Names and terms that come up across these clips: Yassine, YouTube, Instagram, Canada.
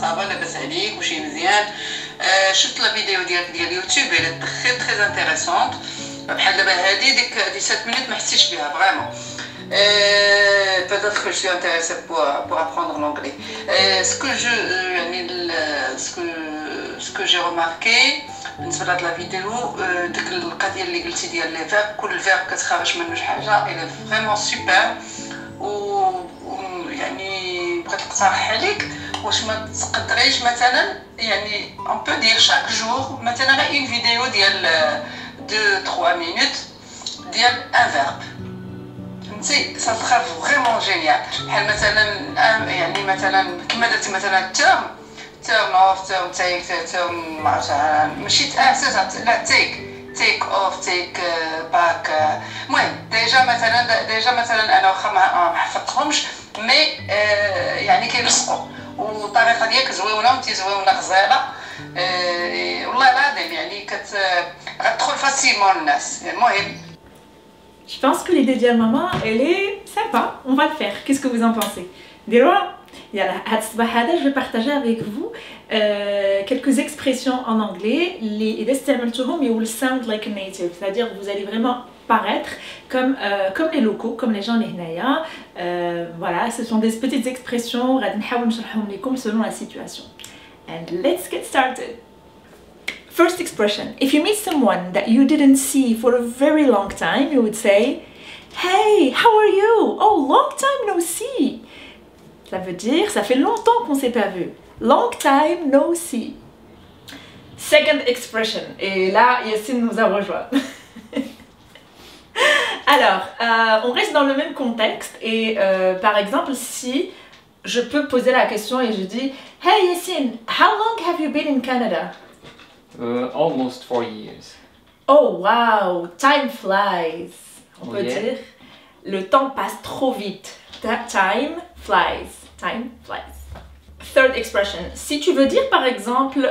صعبة لاباس عليك وشي مزيان. شفت لا فيديو ديال اليوتيوب اللي تخي تري انتريسونط بحال دابا هادي ديك 7 مينوت ما حسيتش بها فريمون. peut-être que je suis intéressée pour apprendre l'anglais. Ce que j'ai remarqué بالنسبة لهاد لا فيديو ديك القضية اللي قلتي ديال لي فيرب، كل فيرب كتخرج منه شي حاجة إلي فريمون سوبر. يعني بغيت نقترح عليك واش ما تقدريش مثلا يعني اون بو دير شاك جور مثلا غير اون فيديو ديال 2 3 مينوت ديال ان فيرب، فهمتي؟ سا تخرج فريمون جينيال. بحال مثلا يعني مثلا كما درتي مثلا تيرن اوف تيرن مثلا ماشي لا تيك اوف تيك باك. المهم ديجا مثلا انا واخا ما حفظتهمش مي يعني كيلصقوا، والطريقه ديالك زويونه وانت زويونه غزاله والله العظيم، يعني غتدخل فاسيلمون الناس. المهم je pense que l'idée ديال ماما elle est sympa, on va le faire. Qu'est-ce que vous en pensez? ديروا يلا هاد الصباح هذا جو بارطاجي افيك فو quelques expressions en anglais اللي اذا استعملتوهم you will sound like a native, c'est-à-dire vous allez vraiment paraître comme les locaux, comme les gens هنايا. Voilà, ce sont des petites expressions غادي نحاول نشرحهم لكم selon la situation. And let's get started. First expression, if you meet someone that you didn't see for a very long time, you would say hey, how are you? Oh, long time no see. Ça veut dire ça fait longtemps qu'on s'est pas vu. Long time no see. Second expression. Et là, Yassine nous a rejoint. Alors, on reste dans le même contexte et par exemple, si je peux poser la question et je dis Hey Yassine, how long have you been in Canada? Almost 4 years. Oh wow, time flies. On peut dire le temps passe trop vite. Time flies. Third expression. Si tu veux dire par exemple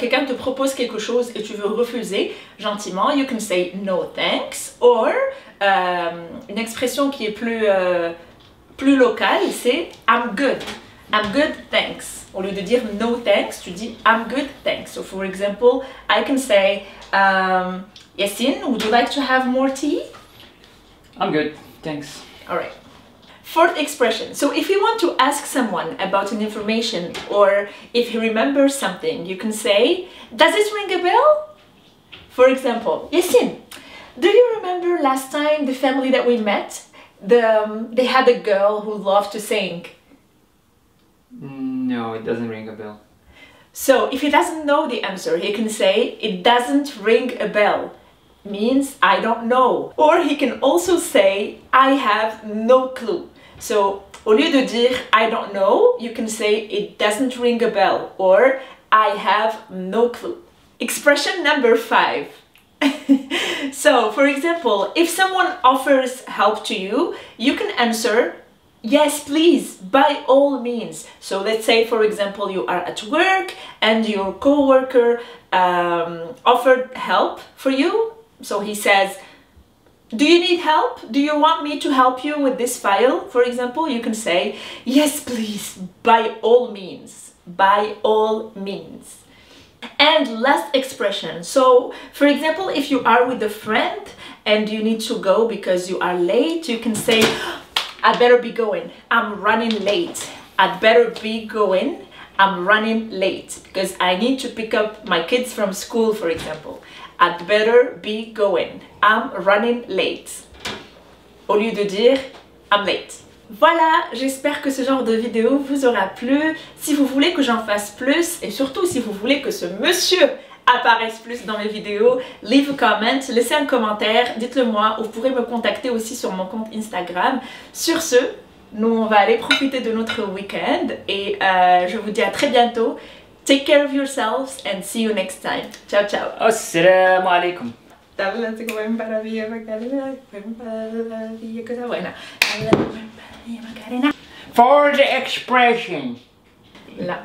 quelqu'un te propose quelque chose et tu veux refuser gentiment, you can say no thanks. Or une expression qui est plus locale, c'est I'm good. I'm good, thanks. Au lieu de dire no thanks, tu dis I'm good, thanks. So for example, I can say Yassine, would you like to have more tea? I'm good, thanks. All right. Fourth expression. So if you want to ask someone about an information or if he remembers something, you can say, does it ring a bell? For example, Yassine, do you remember last time the family that we met? They had a girl who loved to sing. No, it doesn't ring a bell. So if he doesn't know the answer, he can say, it doesn't ring a bell. Means I don't know. Or he can also say, I have no clue. So, au lieu de dire I don't know, you can say it doesn't ring a bell or I have no clue. Expression number 5. So, for example, if someone offers help to you, you can answer yes, please, by all means. So let's say, for example, you are at work and your coworker offered help for you. So he says, do you need help? Do you want me to help you with this file? For example, you can say, yes, please, by all means, by all means. And last expression. So, for example, if you are with a friend and you need to go because you are late, you can say, I better be going, I'm running late. I better be going, I'm running late because I need to pick up my kids from school, for example. I'd better be going. I'm running late. Au lieu de dire I'm late. Voilà, j'espère que ce genre de vidéo vous aura plu. Si vous voulez que j'en fasse plus et surtout si vous voulez que ce monsieur apparaisse plus dans mes vidéos, leave a comment, laissez un commentaire, dites-le moi. Vous pourrez me contacter aussi sur mon compte Instagram. Sur ce, nous on va aller profiter de notre week-end et je vous dis à très bientôt. Take care of yourselves and see you next time. Ciao, ciao. Assalamu alaikum. For the expression. La.